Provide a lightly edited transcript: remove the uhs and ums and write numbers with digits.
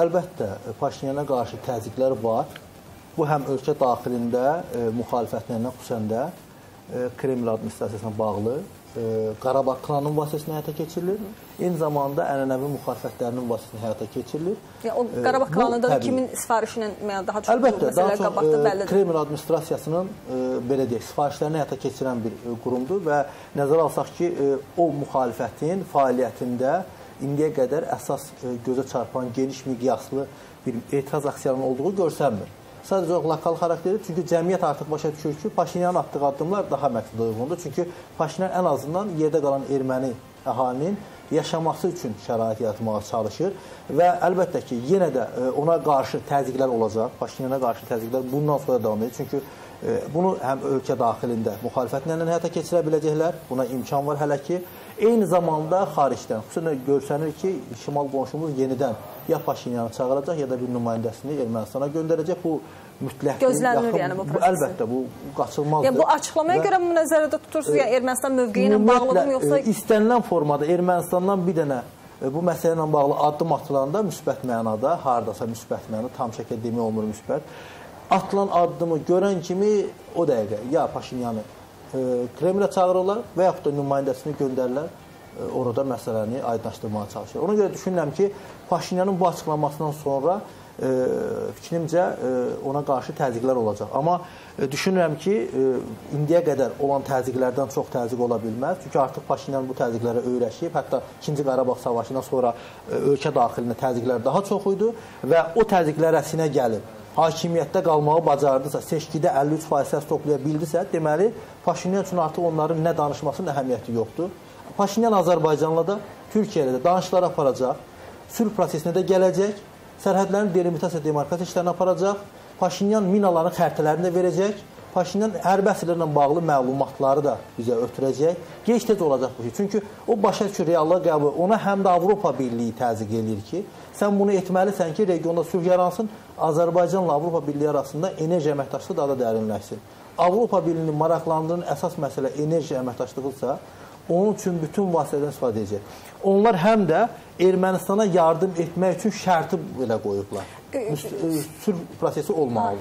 Əlbəttə, Paşinyana qarşı təzyiqlər var. Bu, həm ölkə daxilində müxalifətlərinə xüsusən də Kremlin administrasiyasına bağlı Qarabağ klanının vasitəsilə həyata keçirilir. Eyni zamanda ənənəvi müxalifətlərinin vasitəsilə həyata keçirilir. O Qarabağ klanında da kimin sifarişinə daha çox məsələ qabaqda bəllidir. Kremlin administrasiyasının belə deyək, sifarişlərini həyata keçirən bir qurumdur və nəzərə alsaq ki, o müxalifətin fəaliyyətində indiyə qədər əsas gözə çarpan geniş miqyaslı bir etiraz aksiyalarının olduğu görsənmir. Sadəcə o lokal xarakterdir. Çünki cəmiyyət artıq başa düşür ki, Paşinyanın atdığı addımlar daha məqsədə uyğundur. Çünki Paşinyan ən azından yerdə qalan erməni əhalinin yaşaması üçün şərait yaratmağa çalışır və əlbəttə ki, yenə də ona qarşı təzyiqlər olacaq. Paşinyana qarşı təzyiqlər bundan sonra davam edir. Çünki bunu həm ölkə daxilində müxalifətlə həyata keçirə biləcəklər. Buna imkan var hələ ki. Eyni zamanda xaricdən, xüsusən görsənir ki, şimal qonşumuz yenidən ya Paşinyanı çağıracaq, ya da bir nümayəndəsini Ermənistana göndərəcək. Bu mütləq gözlənilir, yəni bu proses. Əlbəttə, bu qaçılmazdır. Yəni bu açıqlamaya görə bunu nəzərdə tutursunuz, ya Ermənistan mövqeyi ilə bağlıdır yoxsa istənilən formada Ermənistandan bir dənə bu məsələ ilə bağlı addım atılanda müsbət mənada, hardasa müsbət mənada, tam şəkildə demək olmur müsbət. Atılan addımı görən kimi o dəqiqə ya Paşinyanı Kremlə çağırırlar və yaxud da nümayəndəsini göndərirlər, orada məsələni aydınlaşdırmağa çalışırlar. Ona görə düşünürəm ki, Paşinyanın bu açıqlamasından sonra fikrimcə ona qarşı təzyiqlər olacaq. Amma düşünürəm ki, indiyə qədər olan təzyiqlərdən çox təzyiq ola bilməz. Çünki artıq Paşinyan bu təzyiqlərə öyrəşib, hətta 2-ci Qarabağ savaşından sonra ölkə daxilində təzyiqlər daha çox idi və o təzyiqlər əsinə gəlib. Hakimiyyətdə qalmağı bacardısa, seçkidə 53% səs toplaya bildisə, deməli, Paşinyan üçün artıq onların nə danışmasının əhəmiyyəti yoxdur. Paşinyan Azərbaycanla da, Türkiyə ilə də danışıqlar aparacaq, sülh prosesinə də gələcək, sərhədlərin delimitasiya, demarkasiya işlərini aparacaq, Paşinyan minaların xəritələrini də verəcək, Paşinyan hərbi əsirlərlə bağlı məlumatları da bizə ötürəcək. Gec-tez olacaq bu şey. Çünki o başa düşür reallığa qəbul. Ona həm də Avropa Birliyi təzyiq edir ki, sən bunu etməlisən ki, regionda sülh yaransın, Azərbaycanla Avropa Birliyi arasında enerji əməkdaşlığı daha da dərinləşsin. Avropa Birliyinin maraqlandırının əsas məsələ enerji əməkdaşlığıdırsa, onun üçün bütün vasitədən istifadə edəcək. Onlar həm də Ermənistana yardım etmək üçün şərti belə qoyublar. Sülh prosesi olmalıdır.